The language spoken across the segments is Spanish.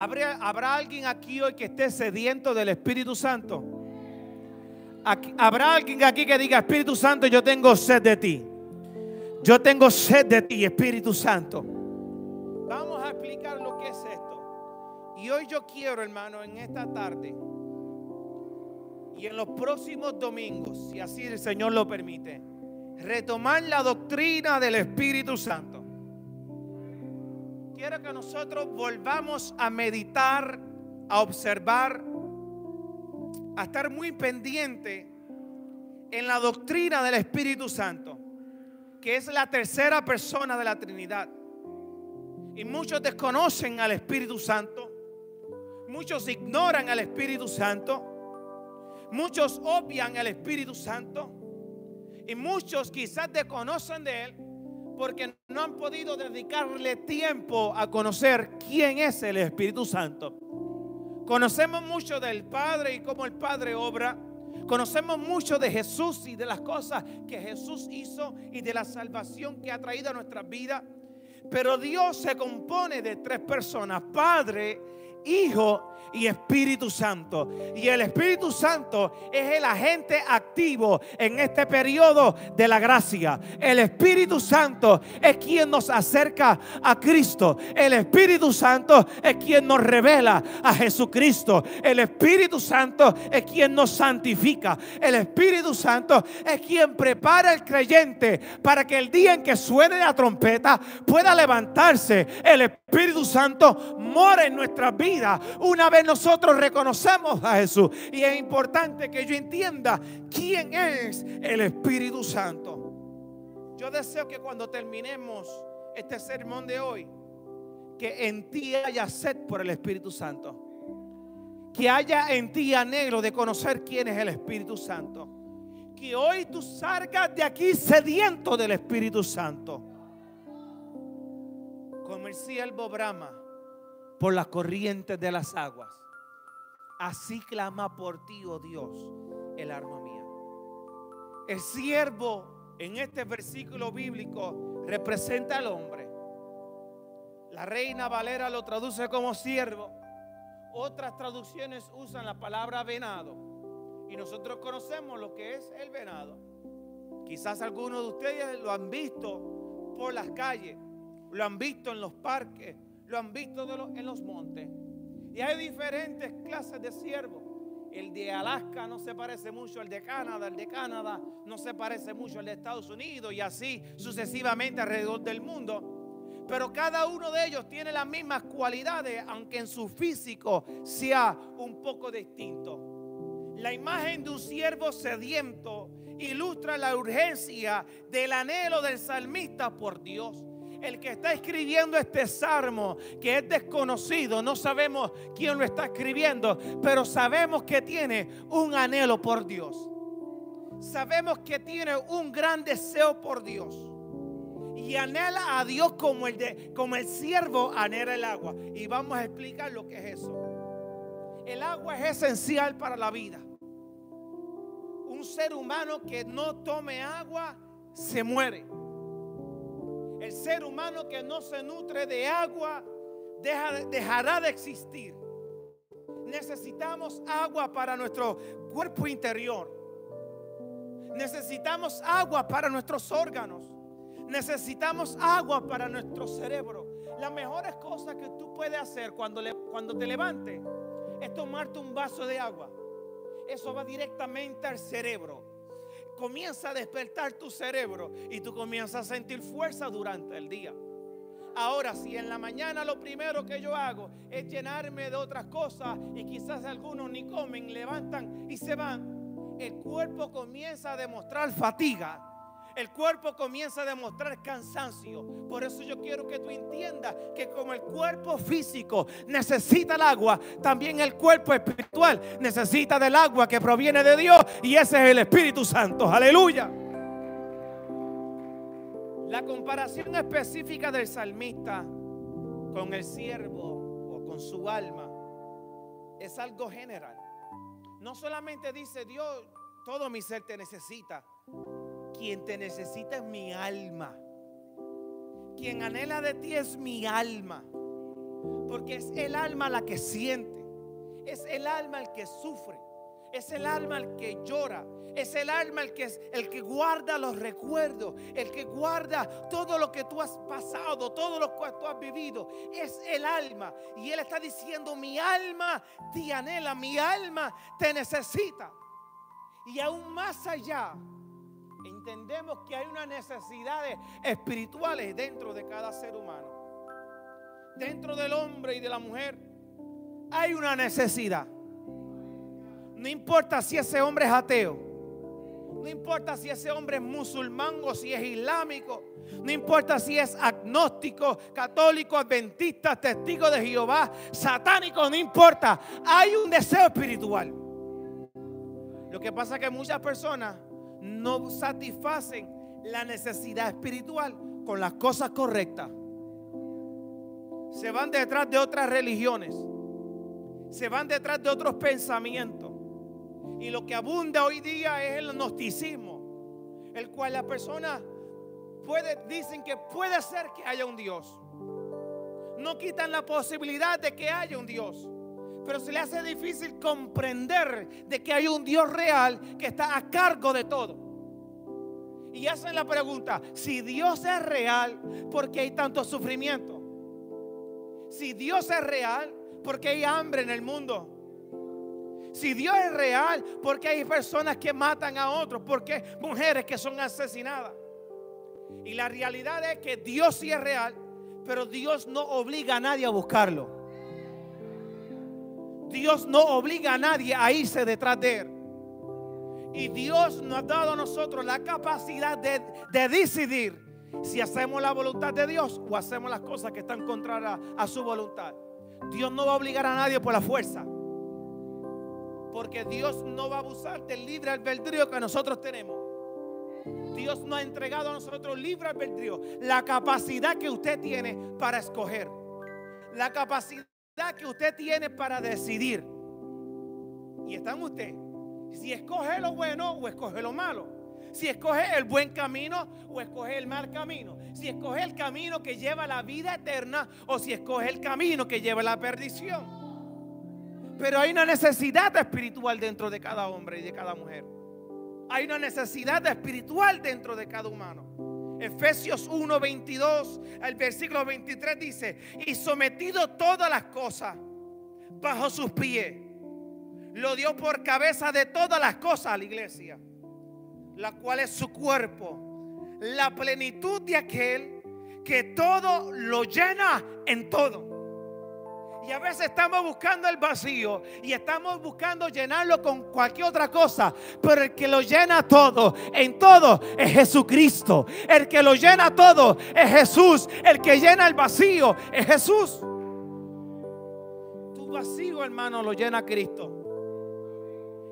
¿Habrá alguien aquí hoy que esté sediento del Espíritu Santo? ¿Habrá alguien aquí que diga, Espíritu Santo, yo tengo sed de ti? Yo tengo sed de ti, Espíritu Santo. Vamos a explicar lo que es esto. Y hoy yo quiero, hermano, en esta tarde y en los próximos domingos, si así el Señor lo permite, retomar la doctrina del Espíritu Santo. Quiero que nosotros volvamos a meditar, a observar, a estar muy pendiente en la doctrina del Espíritu Santo, que es la tercera persona de la Trinidad. Y muchos desconocen al Espíritu Santo, muchos ignoran al Espíritu Santo, muchos obvian al Espíritu Santo y muchos quizás desconocen de él, porque no han podido dedicarle tiempo a conocer quién es el Espíritu Santo. Conocemos mucho del Padre y cómo el Padre obra. Conocemos mucho de Jesús y de las cosas que Jesús hizo y de la salvación que ha traído a nuestras vidas. Pero Dios se compone de tres personas: Padre, Hijo y Espíritu Santo. Y el Espíritu Santo es el agente activo en este periodo de la gracia. El Espíritu Santo es quien nos acerca a Cristo. El Espíritu Santo es quien nos revela a Jesucristo. El Espíritu Santo es quien nos santifica. El Espíritu Santo es quien prepara al creyente para que el día en que suene la trompeta pueda levantarse. El Espíritu Santo mora en nuestras vidas una vez nosotros reconocemos a Jesús. Y es importante que yo entienda quién es el Espíritu Santo. Yo deseo que cuando terminemos este sermón de hoy, que en ti haya sed por el Espíritu Santo, que haya en ti anhelo de conocer quién es el Espíritu Santo, que hoy tú salgas de aquí sediento del Espíritu Santo, como el siervo brama por las corrientes de las aguas. Así clama por ti, oh Dios, el alma mía. El siervo en este versículo bíblico representa al hombre. La Reina Valera lo traduce como siervo. Otras traducciones usan la palabra venado. Y nosotros conocemos lo que es el venado. Quizás algunos de ustedes lo han visto por las calles, lo han visto en los parques, lo han visto en los montes. Y hay diferentes clases de siervos. El de Alaska no se parece mucho al de Canadá. El de Canadá no se parece mucho al de Estados Unidos, y así sucesivamente alrededor del mundo. Pero cada uno de ellos tiene las mismas cualidades, aunque en su físico sea un poco distinto. La imagen de un siervo sediento ilustra la urgencia del anhelo del salmista por Dios. El que está escribiendo este salmo, que es desconocido, no sabemos quién lo está escribiendo, pero sabemos que tiene un anhelo por Dios. Sabemos que tiene un gran deseo por Dios. Y anhela a Dios como el siervo anhela el agua. Y vamos a explicar lo que es eso. El agua es esencial para la vida. Un ser humano que no tome agua se muere. El ser humano que no se nutre de agua dejará de existir. Necesitamos agua para nuestro cuerpo interior. Necesitamos agua para nuestros órganos. Necesitamos agua para nuestro cerebro. Las mejores cosas que tú puedes hacer cuando te levantes es tomarte un vaso de agua. Eso va directamente al cerebro. Comienza a despertar tu cerebro y tú comienzas a sentir fuerza durante el día. Ahora, si en la mañana lo primero que yo hago es llenarme de otras cosas, y quizás algunos ni comen, levantan y se van, el cuerpo comienza a demostrar fatiga. El cuerpo comienza a demostrar cansancio. Por eso yo quiero que tú entiendas que como el cuerpo físico necesita el agua, también el cuerpo espiritual necesita del agua que proviene de Dios, y ese es el Espíritu Santo. Aleluya. La comparación específica del salmista con el siervo o con su alma es algo general. No solamente dice Dios, todo mi ser te necesita. Quien te necesita es mi alma. Quien anhela de ti es mi alma. Porque es el alma la que siente, es el alma el que sufre, es el alma el que llora, es el alma el que guarda los recuerdos, el que guarda todo lo que tú has pasado, todo lo que tú has vivido. Es el alma. Y Él está diciendo: mi alma te anhela, mi alma te necesita. Y aún más allá, entendemos que hay unas necesidades espirituales dentro de cada ser humano. Dentro del hombre y de la mujer hay una necesidad. No importa si ese hombre es ateo, no importa si ese hombre es musulmán o si es islámico, no importa si es agnóstico, católico, adventista, testigo de Jehová, satánico, no importa. Hay un deseo espiritual. Lo que pasa es que muchas personas no satisfacen la necesidad espiritual con las cosas correctas. Se van detrás de otras religiones, se van detrás de otros pensamientos. Y lo que abunda hoy día es el gnosticismo, el cual la persona dicen que puede ser que haya un Dios. No quitan la posibilidad de que haya un Dios, pero se le hace difícil comprender de que hay un Dios real que está a cargo de todo. Y hacen la pregunta: si Dios es real, ¿por qué hay tanto sufrimiento? Si Dios es real, ¿por qué hay hambre en el mundo? Si Dios es real, ¿por qué hay personas que matan a otros? ¿Por qué mujeres que son asesinadas? Y la realidad es que Dios sí es real, pero Dios no obliga a nadie a buscarlo. Dios no obliga a nadie a irse detrás de Él. Y Dios nos ha dado a nosotros la capacidad de decidir si hacemos la voluntad de Dios o hacemos las cosas que están contrarias a su voluntad. Dios no va a obligar a nadie por la fuerza, porque Dios no va a abusar del libre albedrío que nosotros tenemos. Dios nos ha entregado a nosotros libre albedrío, la capacidad que usted tiene para escoger, la capacidad que usted tiene para decidir. Y está en usted si escoge lo bueno o escoge lo malo, si escoge el buen camino o escoge el mal camino, si escoge el camino que lleva a la vida eterna o si escoge el camino que lleva a la perdición. Pero hay una necesidad espiritual dentro de cada hombre y de cada mujer. Hay una necesidad espiritual dentro de cada humano. Efesios 1:22 al versículo 23 dice: y sometido todas las cosas bajo sus pies, lo dio por cabeza de todas las cosas a la iglesia, la cual es su cuerpo, la plenitud de aquel que todo lo llena en todo. Y a veces estamos buscando el vacío y estamos buscando llenarlo con cualquier otra cosa, pero el que lo llena todo, en todo, es Jesucristo. El que lo llena todo es Jesús. El que llena el vacío es Jesús. Tu vacío, hermano, lo llena Cristo.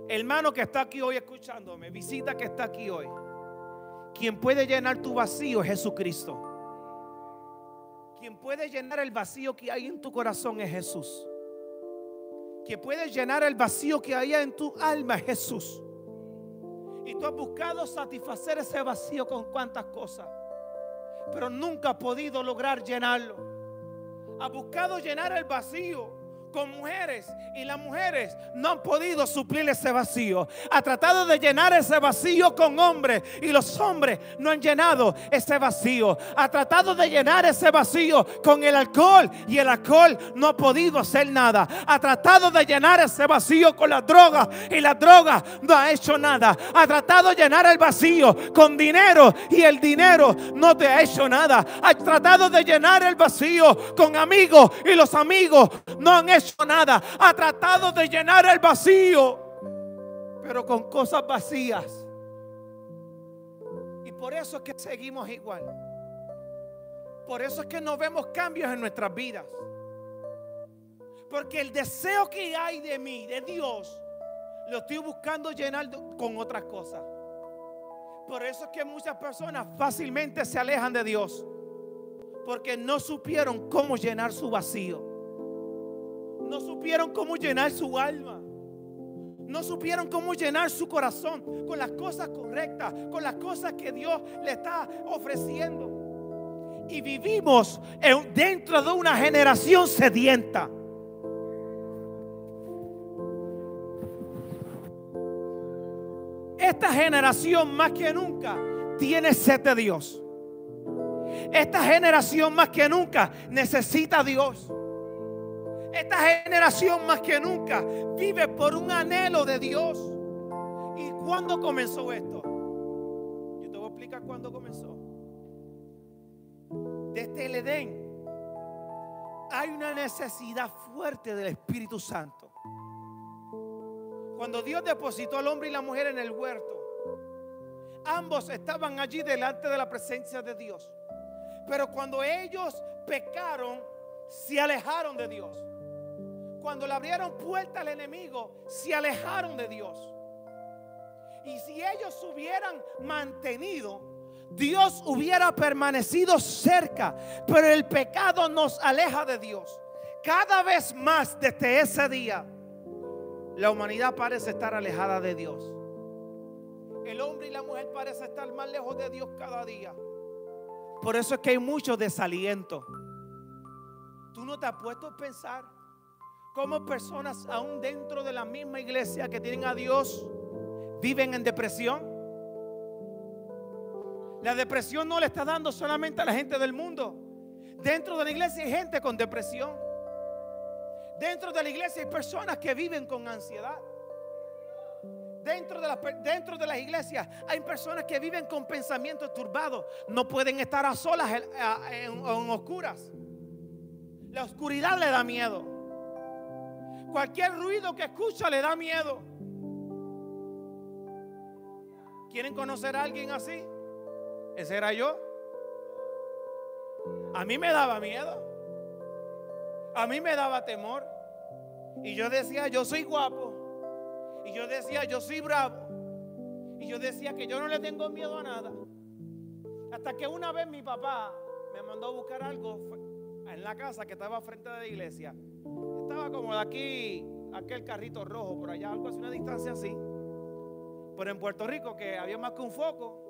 Hermano que está aquí hoy escuchándome, visita que está aquí hoy, quien puede llenar tu vacío es Jesucristo. Quien puede llenar el vacío que hay en tu corazón es Jesús. Quien puede llenar el vacío que hay en tu alma es Jesús. Y tú has buscado satisfacer ese vacío con cuantas cosas, pero nunca has podido lograr llenarlo. Has buscado llenar el vacío con mujeres y las mujeres no han podido suplir ese vacío. Ha tratado de llenar ese vacío con hombres y los hombres no han llenado ese vacío. Ha tratado de llenar ese vacío con el alcohol y el alcohol no ha podido hacer nada. Ha tratado de llenar ese vacío con las drogas y las drogas no ha hecho nada. Ha tratado de llenar el vacío con dinero y el dinero no te ha hecho nada. Ha tratado de llenar el vacío con amigos y los amigos no han hecho nada. Ha tratado de llenar el vacío, pero con cosas vacías. Y por eso es que seguimos igual. Por eso es que no vemos cambios en nuestras vidas. Porque el deseo que hay de mí, de Dios, lo estoy buscando llenar con otras cosas. Por eso es que muchas personas fácilmente se alejan de Dios, porque no supieron cómo llenar su vacío. No supieron cómo llenar su alma. No supieron cómo llenar su corazón con las cosas correctas, con las cosas que Dios le está ofreciendo. Y vivimos dentro de una generación sedienta. Esta generación más que nunca tiene sed de Dios. Esta generación más que nunca necesita a Dios. Esta generación más que nunca vive por un anhelo de Dios. ¿Y cuándo comenzó esto? Yo te voy a explicar cuándo comenzó. Desde el Edén hay una necesidad fuerte del Espíritu Santo. Cuando Dios depositó al hombre y la mujer en el huerto, ambos estaban allí delante de la presencia de Dios. Pero cuando ellos pecaron, se alejaron de Dios. Cuando le abrieron puerta al enemigo, se alejaron de Dios. Y si ellos se hubieran mantenido, Dios hubiera permanecido cerca. Pero el pecado nos aleja de Dios. Cada vez más desde ese día, la humanidad parece estar alejada de Dios. El hombre y la mujer parecen estar más lejos de Dios cada día. Por eso es que hay mucho desaliento. Tú no te has puesto a pensar cómo personas aún dentro de la misma iglesia que tienen a Dios viven en depresión. La depresión no le está dando solamente a la gente del mundo. Dentro de la iglesia hay gente con depresión. Dentro de la iglesia hay personas que viven con ansiedad. Dentro de las iglesias hay personas que viven con pensamientos turbados. No pueden estar a solas en oscuras. La oscuridad le da miedo. Cualquier ruido que escucha le da miedo. ¿Quieren conocer a alguien así? Ese era yo. A mí me daba miedo. A mí me daba temor. Y yo decía, yo soy guapo. Y yo decía, yo soy bravo. Y yo decía que yo no le tengo miedo a nada. Hasta que una vez mi papá me mandó a buscar algo en la casa que estaba frente de la iglesia. Estaba como de aquí, aquel carrito rojo por allá, algo así, una distancia así. Pero en Puerto Rico, que había más que un foco,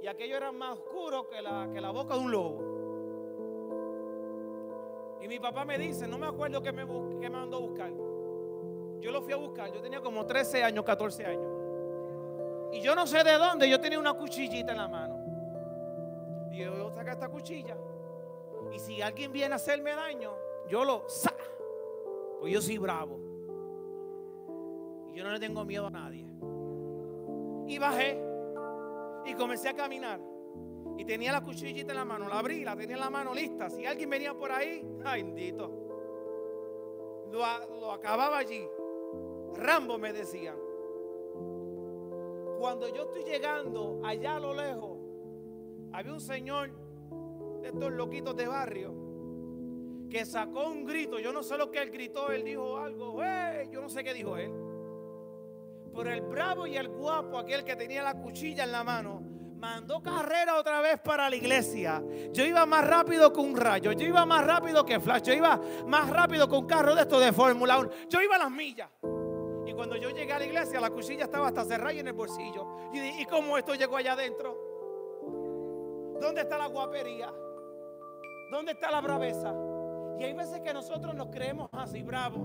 y aquello era más oscuro que la boca de un lobo. Y mi papá me dice, no me acuerdo que me mandó a buscar. Yo lo fui a buscar, yo tenía como 13 años, 14 años. Y yo no sé de dónde, yo tenía una cuchillita en la mano. Y yo voy a sacar esta cuchilla. Y si alguien viene a hacerme daño, yo lo saco. Pues yo soy bravo. Y yo no le tengo miedo a nadie. Y bajé. Y comencé a caminar. Y tenía la cuchillita en la mano, la abrí, la tenía en la mano lista. Si alguien venía por ahí, ay, bendito. Lo acababa allí. Rambo me decían. Cuando yo estoy llegando allá a lo lejos, había un señor de estos loquitos de barrio que sacó un grito. Yo no sé lo que él gritó. Él dijo algo, ¡hey! Yo no sé qué dijo él. Pero el bravo y el guapo, aquel que tenía la cuchilla en la mano, mandó carrera otra vez para la iglesia. Yo iba más rápido que un rayo. Yo iba más rápido que Flash. Yo iba más rápido que un carro de estos de Fórmula 1. Yo iba a las millas. Y cuando yo llegué a la iglesia, la cuchilla estaba hasta cerrada y en el bolsillo. ¿Y cómo esto llegó allá adentro? ¿Dónde está la guapería? ¿Dónde está la braveza? Y hay veces que nosotros nos creemos así, bravos.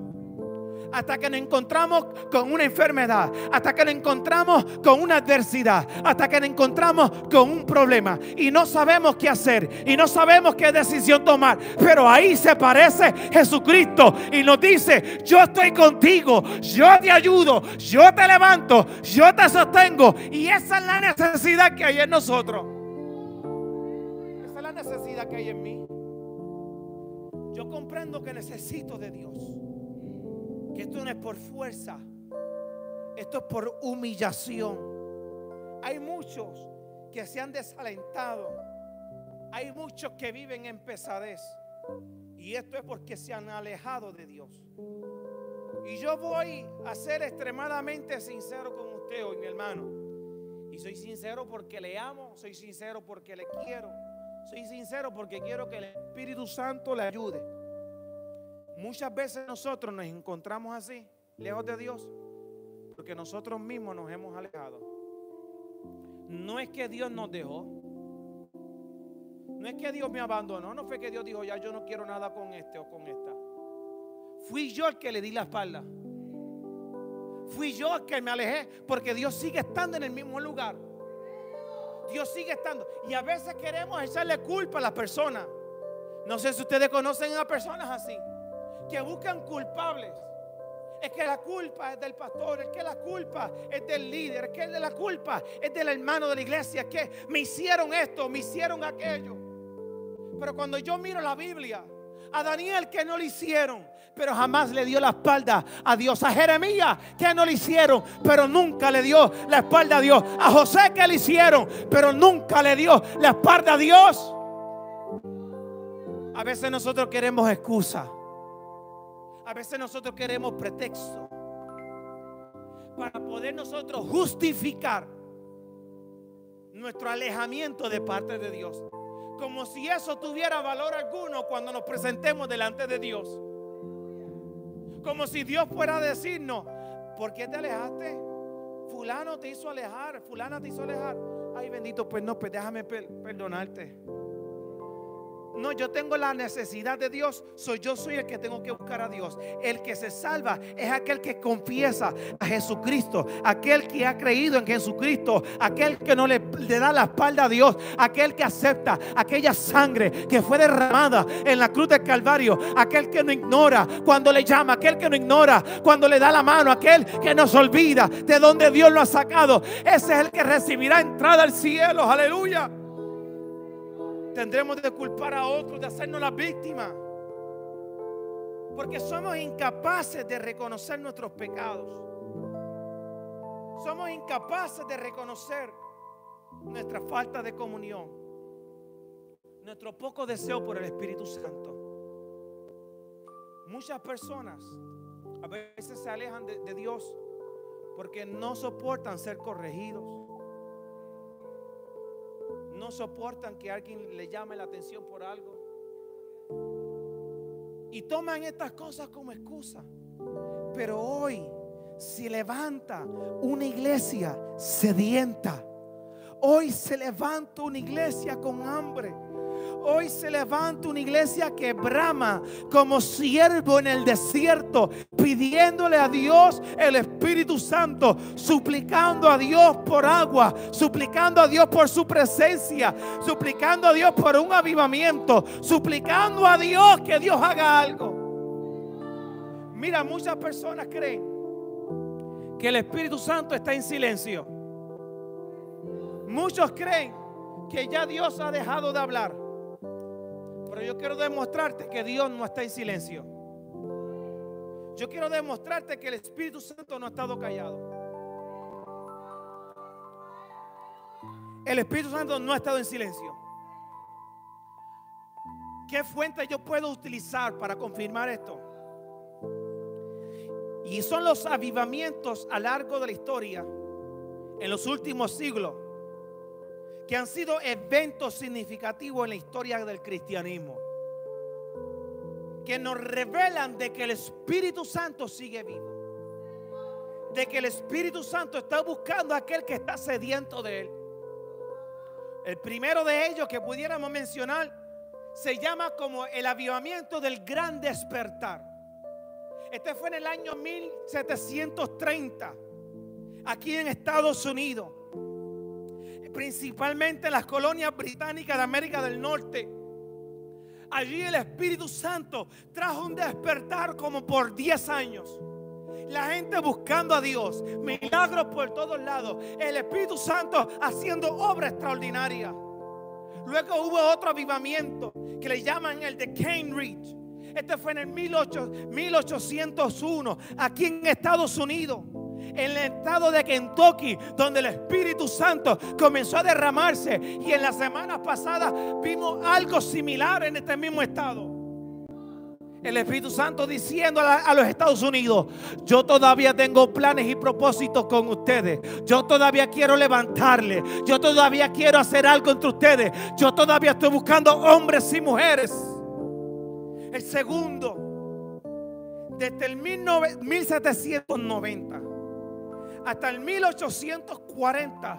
Hasta que nos encontramos con una enfermedad, hasta que nos encontramos con una adversidad, hasta que nos encontramos con un problema y no sabemos qué hacer y no sabemos qué decisión tomar. Pero ahí se parece Jesucristo y nos dice, yo estoy contigo, yo te ayudo, yo te levanto, yo te sostengo. Y esa es la necesidad que hay en nosotros. Esa es la necesidad que hay en mí. Yo comprendo que necesito de Dios. Que esto no es por fuerza, esto es por humillación. Hay muchos que se han desalentado, hay muchos que viven en pesadez, y esto es porque se han alejado de Dios. Y yo voy a ser extremadamente sincero con usted hoy, mi hermano. Y soy sincero porque le amo, soy sincero porque le quiero, soy sincero porque quiero que el Espíritu Santo le ayude. Muchas veces nosotros nos encontramos así, lejos de Dios, porque nosotros mismos nos hemos alejado. No es que Dios nos dejó, No es que Dios me abandonó, no fue que Dios dijo, ya yo no quiero nada con este o con esta. Fui yo el que le di la espalda. Fui yo el que me alejé, porque Dios sigue estando en el mismo lugar. Dios sigue estando. Y a veces queremos echarle culpa a las personas. No sé si ustedes conocen a personas así, que buscan culpables. Es que la culpa es del pastor, es que la culpa es del líder, es que la culpa es del hermano de la iglesia, es que me hicieron esto, me hicieron aquello. Pero cuando yo miro la Biblia, a Daniel que no le hicieron, pero jamás le dio la espalda a Dios. A Jeremías que no le hicieron, pero nunca le dio la espalda a Dios. A José que le hicieron, pero nunca le dio la espalda a Dios. A veces nosotros queremos excusas. A veces nosotros queremos pretexto para poder nosotros justificar nuestro alejamiento de parte de Dios, como si eso tuviera valor alguno cuando nos presentemos delante de Dios. Como si Dios fuera a decirnos, ¿por qué te alejaste? Fulano te hizo alejar, fulana te hizo alejar. Ay, bendito, pues no, pues déjame perdonarte. No, yo tengo la necesidad de Dios, yo soy el que tengo que buscar a Dios. El que se salva es aquel que confiesa a Jesucristo, aquel que ha creído en Jesucristo, aquel que no le da la espalda a Dios, aquel que acepta aquella sangre que fue derramada en la cruz del Calvario, aquel que no ignora cuando le llama, aquel que no ignora cuando le da la mano, aquel que no se olvida de donde Dios lo ha sacado. Ese es el que recibirá entrada al cielo. Aleluya. Tendremos de culpar a otros, de hacernos las víctimas, porque somos incapaces de reconocer nuestros pecados. Somos incapaces de reconocer nuestra falta de comunión, nuestro poco deseo por el Espíritu Santo. Muchas personas a veces se alejan de Dios porque no soportan ser corregidos. No soportan que alguien le llame la atención por algo. Y toman estas cosas como excusa. Pero hoy se levanta una iglesia sedienta. Hoy se levanta una iglesia con hambre. Hoy se levanta una iglesia que brama como siervo en el desierto, pidiéndole a Dios el Espíritu Santo, suplicando a Dios por agua, suplicando a Dios por su presencia, suplicando a Dios por un avivamiento, suplicando a Dios que Dios haga algo. Mira, muchas personas creen que el Espíritu Santo está en silencio. Muchos creen que ya Dios ha dejado de hablar. Pero yo quiero demostrarte que Dios no está en silencio. Yo quiero demostrarte que el Espíritu Santo no ha estado callado. El Espíritu Santo no ha estado en silencio. ¿Qué fuente yo puedo utilizar para confirmar esto? Y son los avivamientos a lo largo de la historia, en los últimos siglos, que han sido eventos significativos en la historia del cristianismo, que nos revelan de que el Espíritu Santo sigue vivo, de que el Espíritu Santo está buscando a aquel que está sediento de él. El primero de ellos que pudiéramos mencionar se llama como el avivamiento del Gran Despertar. Este fue en el año 1730 aquí en Estados Unidos, principalmente en las colonias británicas de América del Norte. Allí el Espíritu Santo trajo un despertar como por 10 años. La gente buscando a Dios, milagros por todos lados, el Espíritu Santo haciendo obra extraordinaria. Luego hubo otro avivamiento que le llaman el de Cambridge. Este fue en el 1801 aquí en Estados Unidos, en el estado de Kentucky, donde el Espíritu Santo comenzó a derramarse. Y en las semanas pasadas vimos algo similar en este mismo estado. El Espíritu Santo diciendo a los Estados Unidos, yo todavía tengo planes y propósitos con ustedes. Yo todavía quiero levantarle. Yo todavía quiero hacer algo entre ustedes. Yo todavía estoy buscando hombres y mujeres. El segundo, desde el 1790 hasta el 1840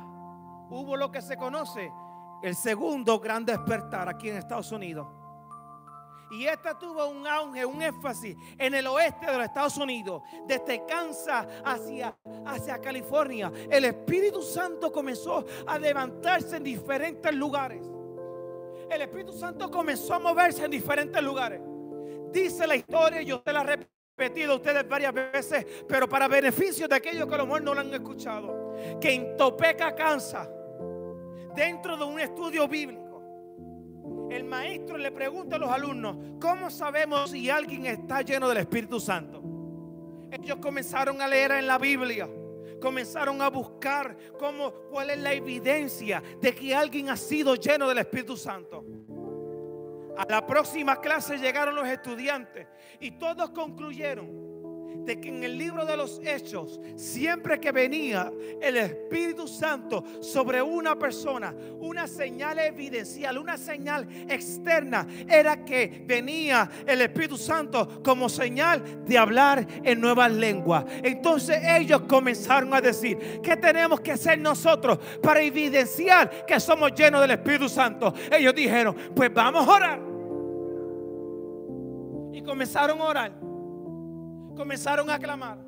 hubo lo que se conoce el segundo gran despertar aquí en Estados Unidos. Y esta tuvo un auge, un énfasis en el oeste de los Estados Unidos, desde Kansas hacia California. El Espíritu Santo comenzó a levantarse en diferentes lugares. El Espíritu Santo comenzó a moverse en diferentes lugares. Dice la historia, yo te la repito. Repetido a ustedes varias veces, pero para beneficio de aquellos que a lo mejor no lo han escuchado, que en Topeka, Kansas, dentro de un estudio bíblico, el maestro le pregunta a los alumnos: ¿cómo sabemos si alguien está lleno del Espíritu Santo? Ellos comenzaron a leer en la Biblia, comenzaron a buscar cuál es la evidencia de que alguien ha sido lleno del Espíritu Santo. A la próxima clase llegaron los estudiantes y todos concluyeron de que en el libro de los Hechos, siempre que venía el Espíritu Santo sobre una persona, una señal evidencial, una señal externa, era que venía el Espíritu Santo como señal de hablar en nuevas lenguas. Entonces ellos comenzaron a decir: ¿qué tenemos que hacer nosotros para evidenciar que somos llenos del Espíritu Santo? Ellos dijeron: pues vamos a orar. Y comenzaron a orar. Comenzaron a clamar.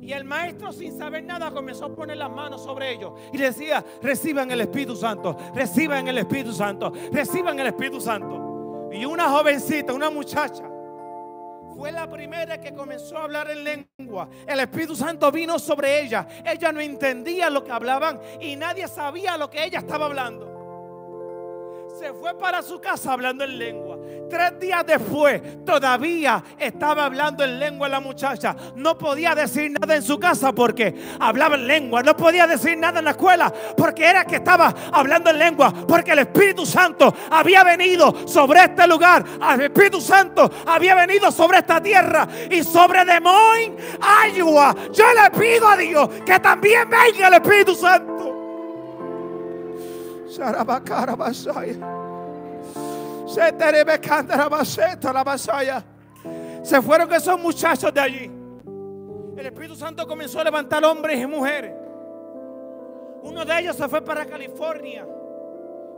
Y el maestro, sin saber nada, comenzó a poner las manos sobre ellos y decía: reciban el Espíritu Santo, reciban el Espíritu Santo, reciban el Espíritu Santo. Y una jovencita, una muchacha, fue la primera que comenzó a hablar en lengua. El Espíritu Santo vino sobre ella. Ella no entendía lo que hablaban y nadie sabía lo que ella estaba hablando. Se fue para su casa hablando en lengua. 3 días después todavía estaba hablando en lengua la muchacha. No podía decir nada en su casa porque hablaba en lengua. No podía decir nada en la escuela porque era que estaba hablando en lengua. Porque el Espíritu Santo había venido sobre este lugar. El Espíritu Santo había venido sobre esta tierra y sobre Des Moines, Iowa. Yo le pido a Dios que también venga el Espíritu Santo. Se fueron esos muchachos de allí. El Espíritu Santo comenzó a levantar hombres y mujeres. Uno de ellos se fue para California,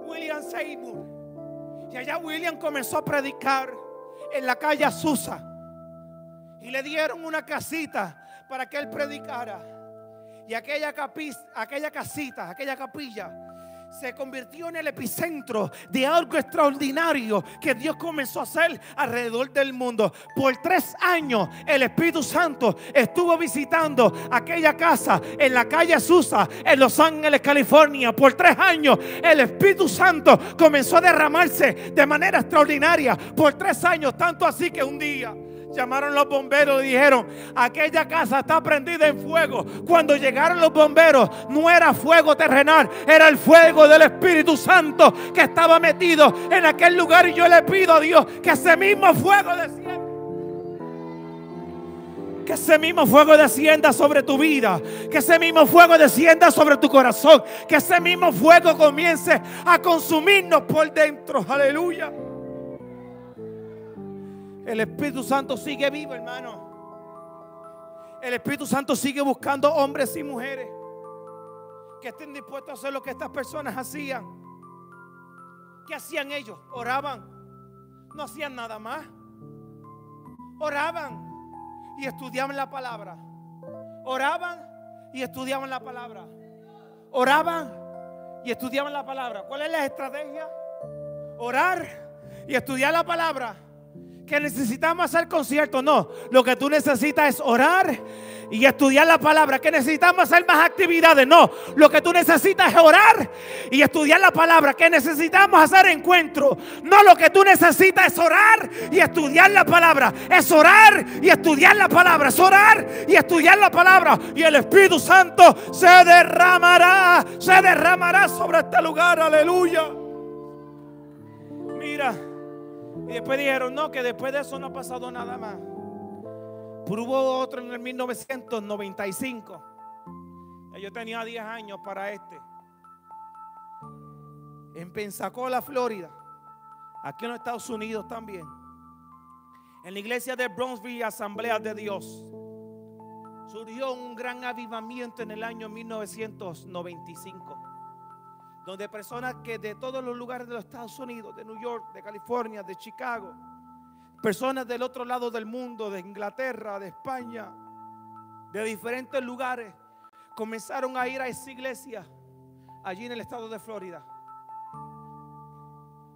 William Seymour. Y allá William comenzó a predicar en la calle Azusa. Y le dieron una casita para que él predicara. Y aquella capilla se convirtió en el epicentro de algo extraordinario que Dios comenzó a hacer alrededor del mundo. Por 3 años el Espíritu Santo estuvo visitando aquella casa en la calle Azusa en Los Ángeles, California. Por 3 años el Espíritu Santo comenzó a derramarse de manera extraordinaria. Por 3 años, tanto así que un día llamaron los bomberos y dijeron: aquella casa está prendida en fuego. Cuando llegaron los bomberos, no era fuego terrenal, era el fuego del Espíritu Santo que estaba metido en aquel lugar. Y yo le pido a Dios que ese mismo fuego descienda. Que ese mismo fuego descienda sobre tu vida. Que ese mismo fuego descienda sobre tu corazón. Que ese mismo fuego comience a consumirnos por dentro. Aleluya. El Espíritu Santo sigue vivo, hermano. El Espíritu Santo sigue buscando hombres y mujeres que estén dispuestos a hacer lo que estas personas hacían. ¿Qué hacían ellos? Oraban. No hacían nada más. Oraban y estudiaban la palabra. Oraban y estudiaban la palabra. Oraban y estudiaban la palabra. ¿Cuál es la estrategia? Orar y estudiar la palabra. Que necesitamos hacer conciertos, no. Lo que tú necesitas es orar y estudiar la palabra. Que necesitamos hacer más actividades, no. Lo que tú necesitas es orar y estudiar la palabra. Que necesitamos hacer encuentros, no. Lo que tú necesitas es orar y estudiar la palabra. Es orar y estudiar la palabra. Es orar y estudiar la palabra. Y el Espíritu Santo se derramará sobre este lugar. Aleluya. Mira. Y después dijeron: no, que después de eso no ha pasado nada más. Pero hubo otro en el 1995. Yo tenía 10 años para este. En Pensacola, Florida. Aquí en los Estados Unidos también. En la iglesia de Brownsville, Asamblea de Dios. Surgió un gran avivamiento en el año 1995. donde personas que de todos los lugares de los Estados Unidos, de New York, de California, de Chicago, personas del otro lado del mundo, de Inglaterra, de España, de diferentes lugares, comenzaron a ir a esa iglesia allí en el estado de Florida,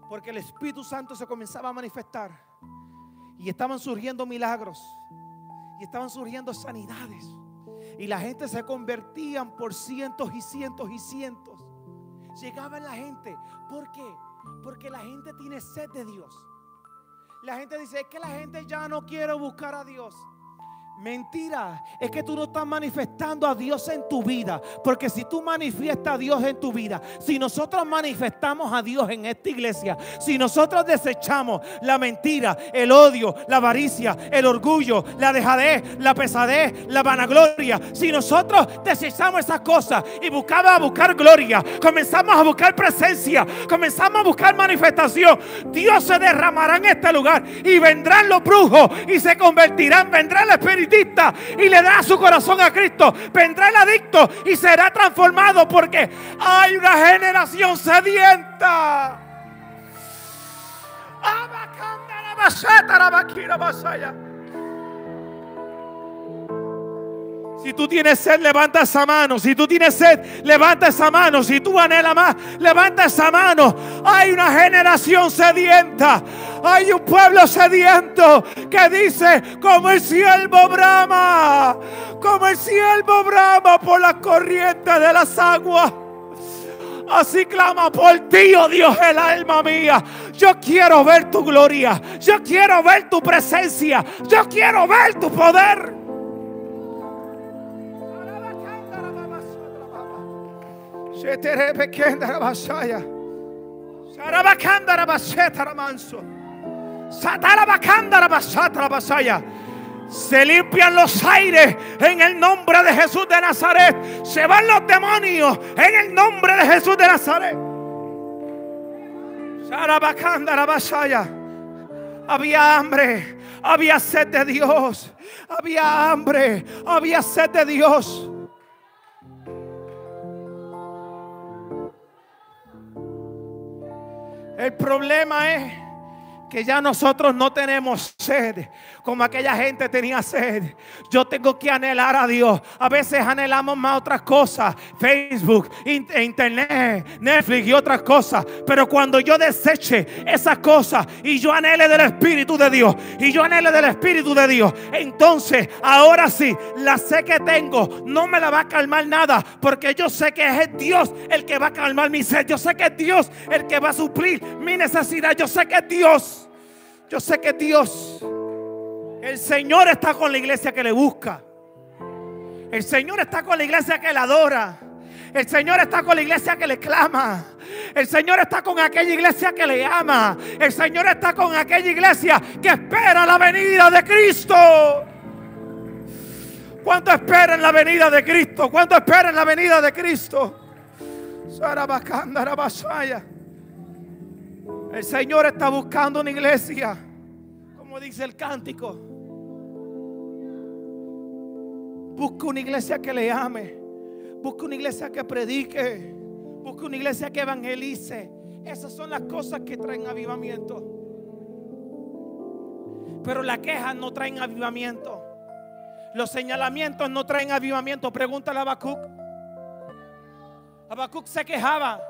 porque el Espíritu Santo se comenzaba a manifestar y estaban surgiendo milagros y estaban surgiendo sanidades y la gente se convertían por cientos y cientos y cientos. Llegaban la gente. ¿Por qué? Porque la gente tiene sed de Dios. La gente dice, es que la gente ya no quiere buscar a Dios. Mentira, es que tú no estás manifestando a Dios en tu vida. Porque si tú manifiestas a Dios en tu vida, si nosotros manifestamos a Dios en esta iglesia, si nosotros desechamos la mentira, el odio, la avaricia, el orgullo, la dejadez, la pesadez, la vanagloria, si nosotros desechamos esas cosas y buscamos a buscar gloria, comenzamos a buscar presencia, comenzamos a buscar manifestación, Dios se derramará en este lugar y vendrán los brujos y se convertirán, vendrá el Espíritu y le da su corazón a Cristo, vendrá el adicto y será transformado, porque hay una generación sedienta. Si tú tienes sed, levanta esa mano. Si tú tienes sed, levanta esa mano. Si tú anhelas más, levanta esa mano. Hay una generación sedienta. Hay un pueblo sediento que dice, como el siervo brama, como el siervo brama por las corrientes de las aguas, así clama por ti, oh Dios, el alma mía. Yo quiero ver tu gloria. Yo quiero ver tu presencia. Yo quiero ver tu poder. Se limpian los aires en el nombre de Jesús de Nazaret. Se van los demonios en el nombre de Jesús de Nazaret. Había hambre, había sed de Dios. Había hambre, había sed de Dios. El problema es que ya nosotros no tenemos sed como aquella gente tenía sed. Yo tengo que anhelar a Dios. A veces anhelamos más otras cosas, Facebook, internet, Netflix y otras cosas. Pero cuando yo deseche esas cosas y yo anhele del Espíritu de Dios, y yo anhele del Espíritu de Dios, entonces ahora sí, la sed que tengo no me la va a calmar nada, porque yo sé que es Dios el que va a calmar mi sed. Yo sé que es Dios el que va a suplir mi necesidad. Yo sé que es Dios. Yo sé que Dios, el Señor está con la iglesia que le busca. El Señor está con la iglesia que le adora. El Señor está con la iglesia que le clama. El Señor está con aquella iglesia que le ama. El Señor está con aquella iglesia que espera la venida de Cristo. ¿Cuánto esperan la venida de Cristo? ¿Cuánto esperan la venida de Cristo? El Señor está buscando una iglesia, como dice el cántico. Busca una iglesia que le ame, busca una iglesia que predique, busca una iglesia que evangelice. Esas son las cosas que traen avivamiento. Pero las quejas no traen avivamiento. Los señalamientos no traen avivamiento. Pregúntale a Habacuc. Habacuc se quejaba.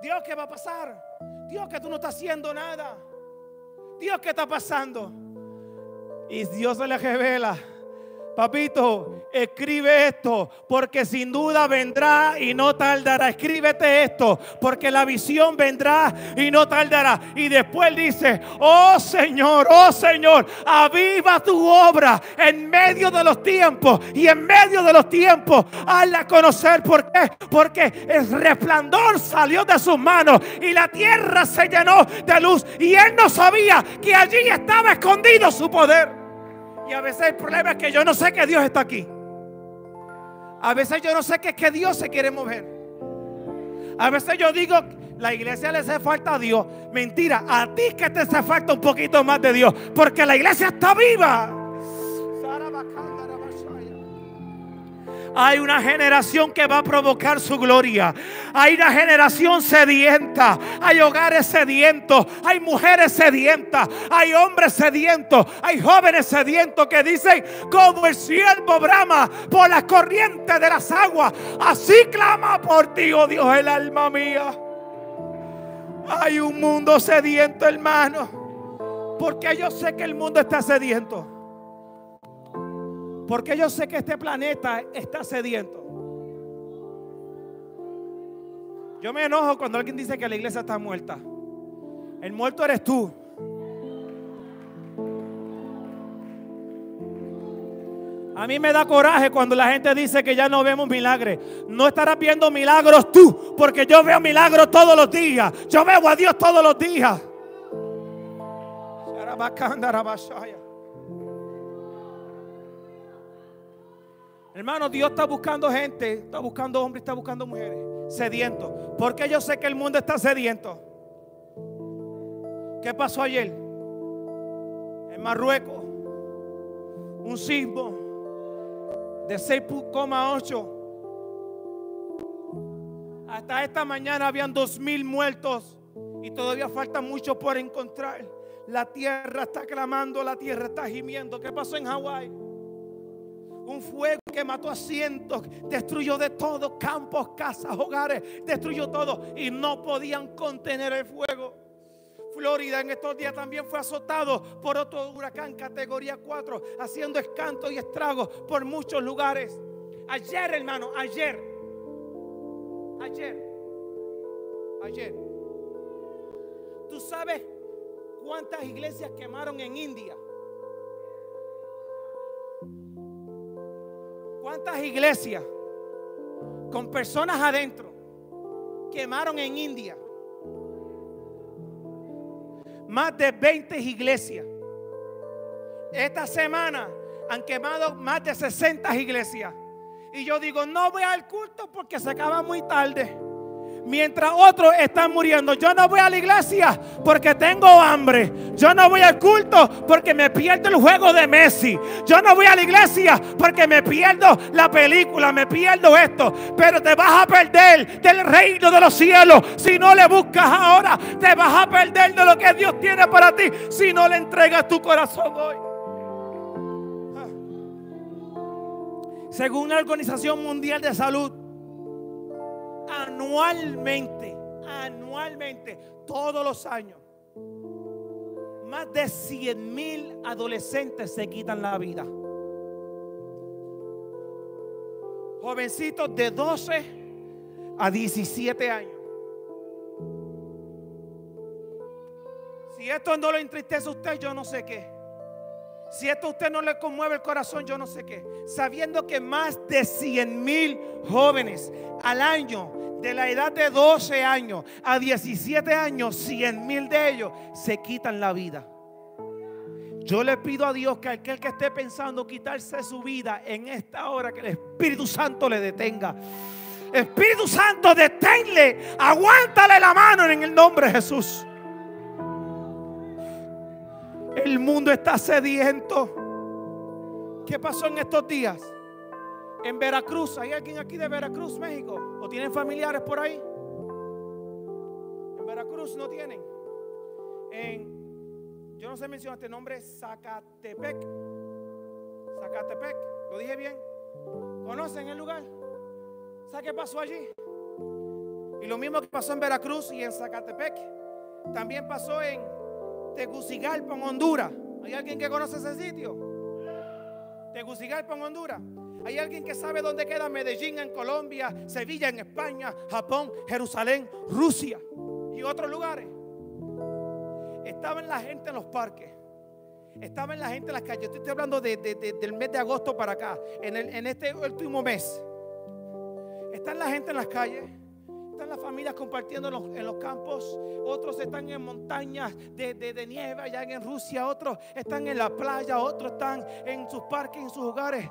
Dios, ¿qué va a pasar? Dios, que tú no estás haciendo nada. Dios, ¿qué está pasando? Y Dios se le revela, papito, escribe esto, porque sin duda vendrá y no tardará. Escríbete esto, porque la visión vendrá y no tardará. Y después dice, oh Señor, aviva tu obra en medio de los tiempos. Y en medio de los tiempos, hazla conocer. ¿Por qué? Porque el resplandor salió de sus manos y la tierra se llenó de luz. Y él no sabía que allí estaba escondido su poder. Y a veces el problema es que yo no sé que Dios está aquí. A veces yo no sé que es que Dios se quiere mover. A veces yo digo, la iglesia le hace falta a Dios. Mentira, a ti que te hace falta un poquito más de Dios, porque la iglesia está viva. Hay una generación que va a provocar su gloria. Hay una generación sedienta. Hay hogares sedientos. Hay mujeres sedientas. Hay hombres sedientos. Hay jóvenes sedientos que dicen: como el siervo brama por las corrientes de las aguas, así clama por ti, oh Dios, el alma mía. Hay un mundo sediento, hermano. Porque yo sé que el mundo está sediento. Porque yo sé que este planeta está sediento. Yo me enojo cuando alguien dice que la iglesia está muerta. El muerto eres tú. A mí me da coraje cuando la gente dice que ya no vemos milagros. No estarás viendo milagros tú, porque yo veo milagros todos los días. Yo veo a Dios todos los días. Hermano, Dios está buscando gente, está buscando hombres, está buscando mujeres sedientos. Porque yo sé que el mundo está sediento. ¿Qué pasó ayer? En Marruecos, un sismo de 6,8. Hasta esta mañana habían 2,000 muertos y todavía falta mucho por encontrar. La tierra está clamando, la tierra está gimiendo. ¿Qué pasó en Hawái? Un fuego que mató a cientos, destruyó de todo, campos, casas, hogares, destruyó todo y no podían contener el fuego. Florida en estos días también fue azotado por otro huracán categoría 4, haciendo escanto y estragos por muchos lugares. Ayer, hermano, ayer. ¿Tú sabes cuántas iglesias quemaron en India? ¿Cuántas iglesias con personas adentro quemaron en India? Más de 20 iglesias. Esta semana han quemado más de 60 iglesias. Y yo digo, no voy al culto porque se acaba muy tarde. Mientras otros están muriendo. Yo no voy a la iglesia porque tengo hambre. Yo no voy al culto porque me pierdo el juego de Messi. Yo no voy a la iglesia porque me pierdo la película, me pierdo esto. Pero te vas a perder del reino de los cielos si no le buscas ahora. Te vas a perder de lo que Dios tiene para ti si no le entregas tu corazón hoy. Según la Organización Mundial de Salud, Anualmente, todos los años, más de 100,000 adolescentes se quitan la vida. Jovencitos de 12 a 17 años. Si esto no lo entristece a usted, yo no sé qué. Si esto a usted no le conmueve el corazón, yo no sé qué. Sabiendo que más de 100,000 jóvenes al año, de la edad de 12 años a 17 años, 100,000 de ellos se quitan la vida. Yo le pido a Dios que aquel que esté pensando quitarse su vida en esta hora, que el Espíritu Santo le detenga. Espíritu Santo, deténle, aguántale la mano en el nombre de Jesús. El mundo está sediento. ¿Qué pasó en estos días? En Veracruz, ¿hay alguien aquí de Veracruz, México? ¿O tienen familiares por ahí? En Veracruz no tienen. Yo no sé mencionar este nombre, Zacatepec. Zacatepec, ¿lo dije bien? ¿Conocen el lugar? ¿Sabe qué pasó allí? Y lo mismo que pasó en Veracruz y en Zacatepec, también pasó en Tegucigalpa, en Honduras. ¿Hay alguien que conoce ese sitio? Tegucigalpa, en Honduras. ¿Hay alguien que sabe dónde queda Medellín en Colombia, Sevilla en España, Japón, Jerusalén, Rusia y otros lugares? Estaba la gente en los parques, estaba la gente en las calles. Estoy hablando del mes de agosto para acá, en este último mes. Está la gente en las calles, están las familias compartiendo en los campos. Otros están en montañas de nieve allá en Rusia, otros están en la playa, otros están en sus parques, en sus hogares.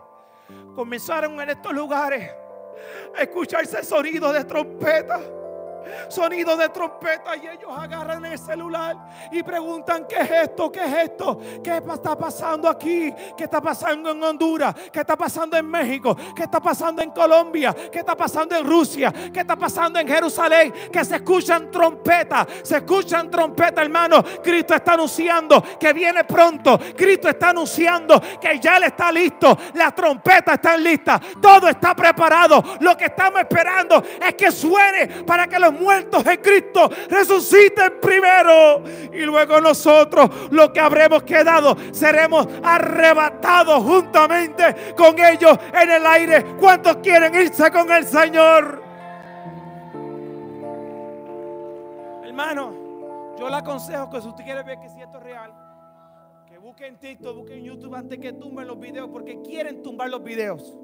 Comenzaron en estos lugares a escucharse sonidos de trompetas, sonido de trompeta, y ellos agarran el celular y preguntan: ¿qué es esto? ¿Qué es esto? ¿Qué está pasando aquí? ¿Qué está pasando en Honduras? ¿Qué está pasando en México? ¿Qué está pasando en Colombia? ¿Qué está pasando en Rusia? ¿Qué está pasando en Jerusalén? Que se escuchan trompetas, hermano. Cristo está anunciando que viene pronto. Cristo está anunciando que ya Él está listo. Las trompetas están listas, todo está preparado. Lo que estamos esperando es que suene para que los muertos en Cristo resuciten primero, y luego nosotros, los que habremos quedado, seremos arrebatados juntamente con ellos en el aire. ¿Cuántos quieren irse con el Señor? Hermano, yo le aconsejo que si usted quiere ver que si esto es real, que busque en TikTok, busque en YouTube antes que tumben los videos, porque quieren tumbar los videos.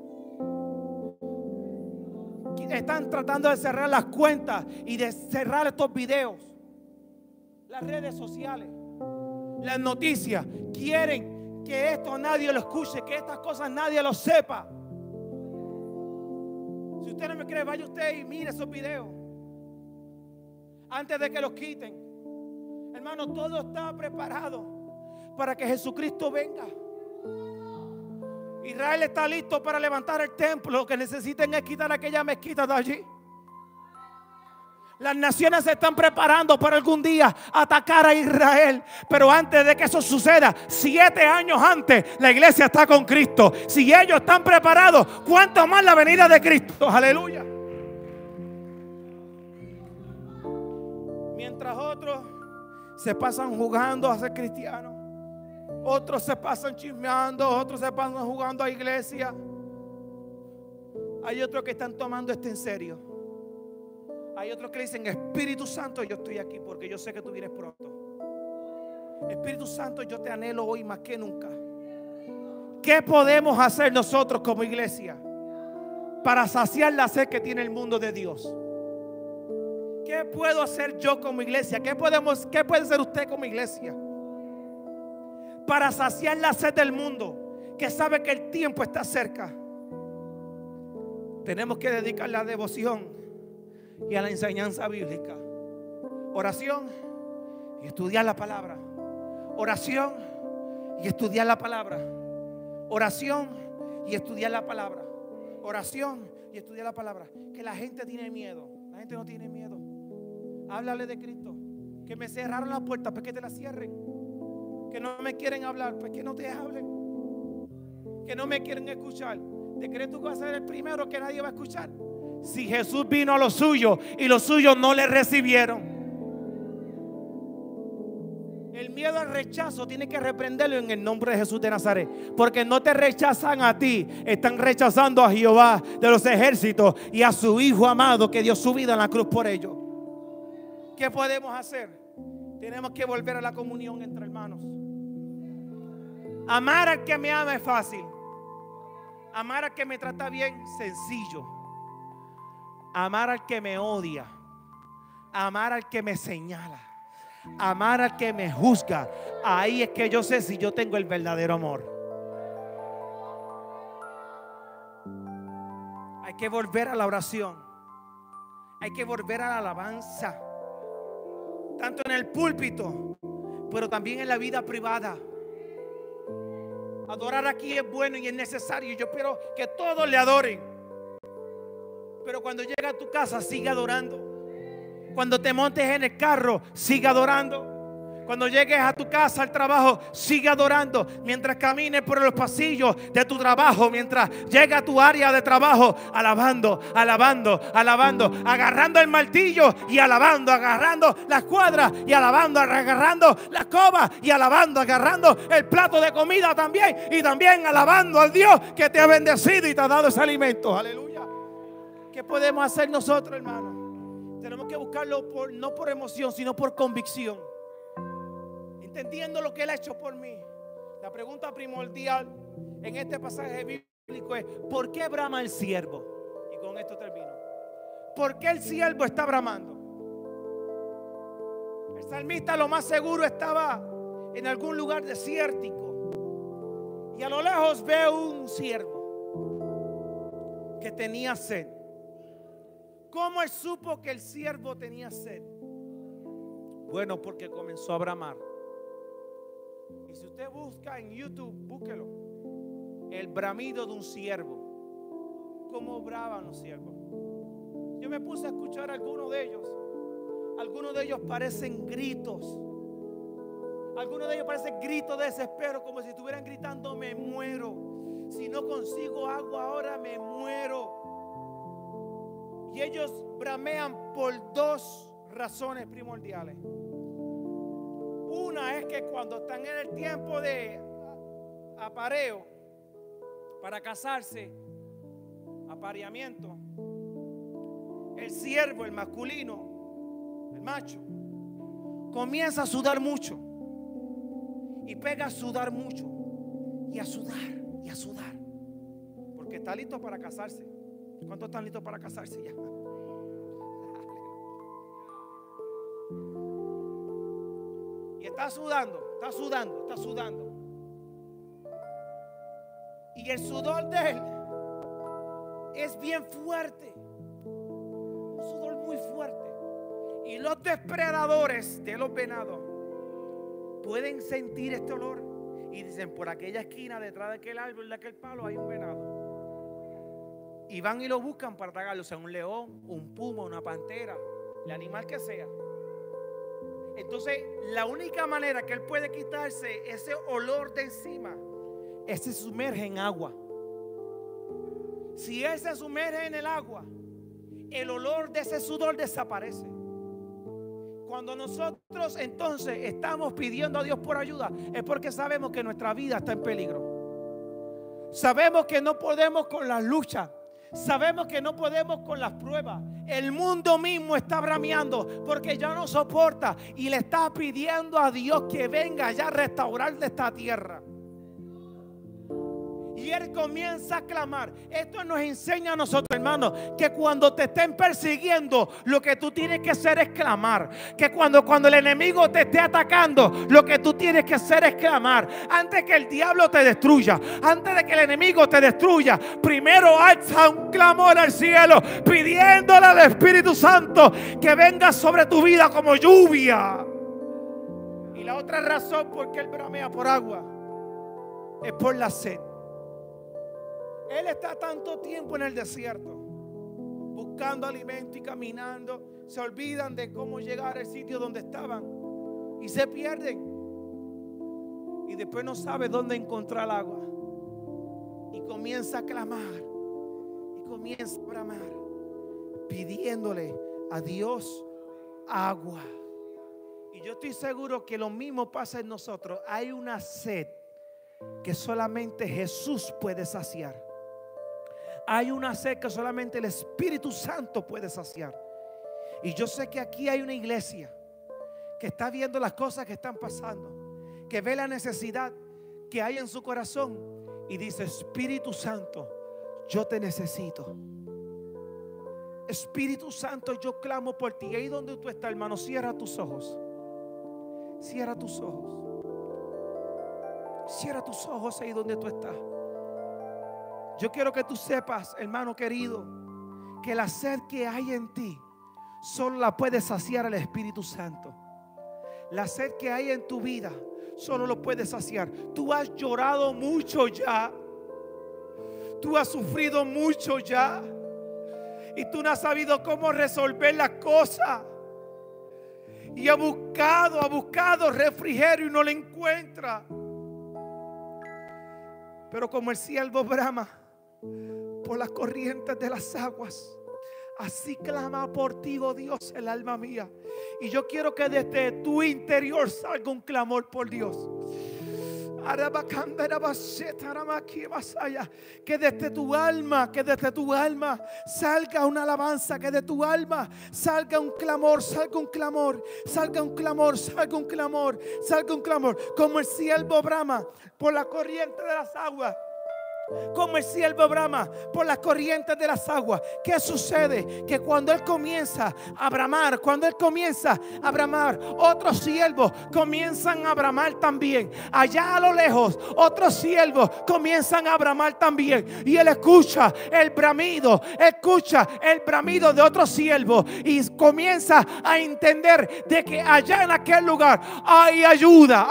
Están tratando de cerrar las cuentas y de cerrar estos videos. Las redes sociales, las noticias, quieren que esto nadie lo escuche, que estas cosas nadie lo sepa. Si usted no me cree, vaya usted y mire esos videos antes de que los quiten. Hermano, todo está preparado para que Jesucristo venga. Israel está listo para levantar el templo. Lo que necesiten es quitar aquella mezquita de allí. Las naciones se están preparando para algún día atacar a Israel. Pero antes de que eso suceda, 7 años antes, la iglesia está con Cristo. Si ellos están preparados, ¿cuánto más la venida de Cristo? Aleluya. Mientras otros se pasan jugando a ser cristianos, otros se pasan chismeando, otros se pasan jugando a iglesia, hay otros que están tomando esto en serio. Hay otros que dicen: Espíritu Santo, yo estoy aquí porque yo sé que tú vienes pronto. Espíritu Santo, yo te anhelo hoy más que nunca. ¿Qué podemos hacer nosotros como iglesia para saciar la sed que tiene el mundo de Dios? ¿Qué puedo hacer yo como iglesia? ¿Qué puede hacer usted como iglesia para saciar la sed del mundo, que sabe que el tiempo está cerca? Tenemos que dedicar la devoción y a la enseñanza bíblica. Oración y estudiar la palabra. Oración y estudiar la palabra. Oración y estudiar la palabra. Oración y estudiar la palabra. Que la gente tiene miedo. La gente no tiene miedo. Háblale de Cristo. Que me cerraron las puertas, pues que te las cierren. Que no me quieren hablar, pues que no te hablen. Que no me quieren escuchar. ¿Te crees tú que vas a ser el primero que nadie va a escuchar? Si Jesús vino a los suyos y los suyos no le recibieron. El miedo al rechazo tiene que reprenderlo en el nombre de Jesús de Nazaret. Porque no te rechazan a ti, están rechazando a Jehová de los ejércitos y a su Hijo amado que dio su vida en la cruz por ellos. ¿Qué podemos hacer? Tenemos que volver a la comunión entre hermanos. Amar al que me ama es fácil. Amar al que me trata bien, sencillo. Amar al que me odia. Amar al que me señala. Amar al que me juzga. Ahí es que yo sé si yo tengo el verdadero amor. Hay que volver a la oración. Hay que volver a la alabanza. Tanto en el púlpito, pero también en la vida privada. Adorar aquí es bueno y es necesario. Yo espero que todos le adoren. Pero cuando llega a tu casa, sigue adorando. Cuando te montes en el carro, sigue adorando. Cuando llegues a tu casa, al trabajo, sigue adorando. Mientras camines por los pasillos de tu trabajo, mientras llega a tu área de trabajo, alabando, alabando, alabando. Agarrando el martillo y alabando. Agarrando la escuadra y alabando. Agarrando la escoba y alabando. Agarrando el plato de comida también. Y también alabando al Dios que te ha bendecido y te ha dado ese alimento. Aleluya. ¿Qué podemos hacer nosotros, hermano? Tenemos que buscarlo no por emoción, sino por convicción. Entendiendo lo que Él ha hecho por mí. La pregunta primordial en este pasaje bíblico es: ¿por qué brama el siervo? Y con esto termino. ¿Por qué el siervo está bramando? El salmista, lo más seguro, estaba en algún lugar desértico, y a lo lejos ve un siervo que tenía sed. ¿Cómo él supo que el siervo tenía sed? Bueno, porque comenzó a bramar. Y si usted busca en YouTube, búsquelo, el bramido de un siervo. ¿Cómo braban los siervos? Yo me puse a escuchar algunos de ellos. Algunos de ellos parecen gritos. Algunos de ellos parecen gritos de desespero, como si estuvieran gritando: me muero. Si no consigo agua ahora, me muero. Y ellos bramean por dos razones primordiales. Una es que cuando están en el tiempo de apareo, para casarse, apareamiento, el siervo, el masculino, el macho, comienza a sudar mucho. Y pega a sudar mucho. Y a sudar, y a sudar. Porque está listo para casarse. ¿Cuántos están listos para casarse ya? Y está sudando, está sudando, está sudando. Y el sudor de él es bien fuerte. Un sudor muy fuerte. Y los depredadores de los venados pueden sentir este olor y dicen: por aquella esquina, detrás de aquel árbol, de aquel palo, hay un venado. Y van y lo buscan para tragarlo, sea un león, un puma, una pantera, el animal que sea. Entonces, la única manera que él puede quitarse ese olor de encima es si se sumerge en agua. Si él se sumerge en el agua, el olor de ese sudor desaparece. Cuando nosotros entonces estamos pidiendo a Dios por ayuda, es porque sabemos que nuestra vida está en peligro. Sabemos que no podemos con las luchas. Sabemos que no podemos con las pruebas. El mundo mismo está brameando porque ya no soporta y le está pidiendo a Dios que venga ya a restaurar de esta tierra. Y él comienza a clamar. Esto nos enseña a nosotros, hermanos, que cuando te estén persiguiendo, lo que tú tienes que hacer es clamar. Que cuando el enemigo te esté atacando, lo que tú tienes que hacer es clamar. Antes que el diablo te destruya, antes de que el enemigo te destruya, primero alza un clamor al cielo, pidiéndole al Espíritu Santo que venga sobre tu vida como lluvia. Y la otra razón por qué él bramea por agua es por la sed. Él está tanto tiempo en el desierto buscando alimento y caminando, se olvidan de cómo llegar al sitio donde estaban y se pierden, y después no sabe dónde encontrar agua y comienza a clamar y comienza a bramar pidiéndole a Dios agua. Y yo estoy seguro que lo mismo pasa en nosotros. Hay una sed que solamente Jesús puede saciar. Hay una sed que solamente el Espíritu Santo puede saciar. Y yo sé que aquí hay una iglesia que está viendo las cosas que están pasando, que ve la necesidad que hay en su corazón y dice: Espíritu Santo, yo te necesito. Espíritu Santo, yo clamo por ti. Ahí donde tú estás, hermano, cierra tus ojos. Cierra tus ojos. Cierra tus ojos ahí donde tú estás. Yo quiero que tú sepas, hermano querido, que la sed que hay en ti solo la puede saciar el Espíritu Santo. La sed que hay en tu vida solo lo puede saciar. Tú has llorado mucho ya. Tú has sufrido mucho ya. Y tú no has sabido cómo resolver las cosas. Y ha buscado refrigerio y no lo encuentra. Pero como el siervo brama por las corrientes de las aguas, así clama por ti, oh Dios, el alma mía. Y yo quiero que desde tu interior salga un clamor por Dios. Que desde tu alma, que desde tu alma salga una alabanza, que de tu alma salga un clamor, salga un clamor, salga un clamor, salga un clamor, salga un clamor. Como el siervo brama por la corriente de las aguas, como el ciervo brama por las corrientes de las aguas. ¿Qué sucede? Que cuando él comienza a bramar, otros siervos comienzan a bramar también. Allá a lo lejos, otros siervos comienzan a bramar también. Y él escucha el bramido, de otros siervos, y comienza a entender de que allá en aquel lugar hay ayuda,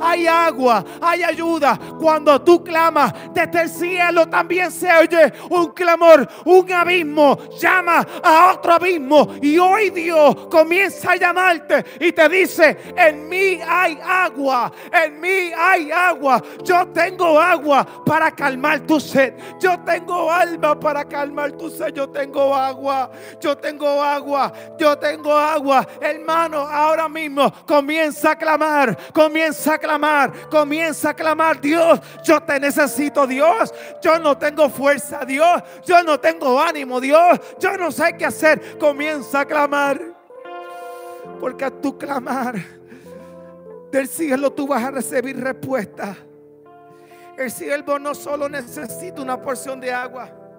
hay agua, hay ayuda. Cuando tú clamas, desde el cielo también se oye un clamor. Un abismo llama a otro abismo, y hoy Dios comienza a llamarte y te dice: en mí hay agua, yo tengo agua para calmar tu sed, yo tengo alma para calmar tu sed, yo tengo agua, hermano. Ahora mismo comienza a clamar, Dios, yo te necesito. Dios, yo no tengo fuerza. Dios, yo no tengo ánimo. Dios, yo no sé qué hacer. Comienza a clamar, porque a tu clamar del cielo tú vas a recibir respuesta. El siervo no solo necesita una porción de agua,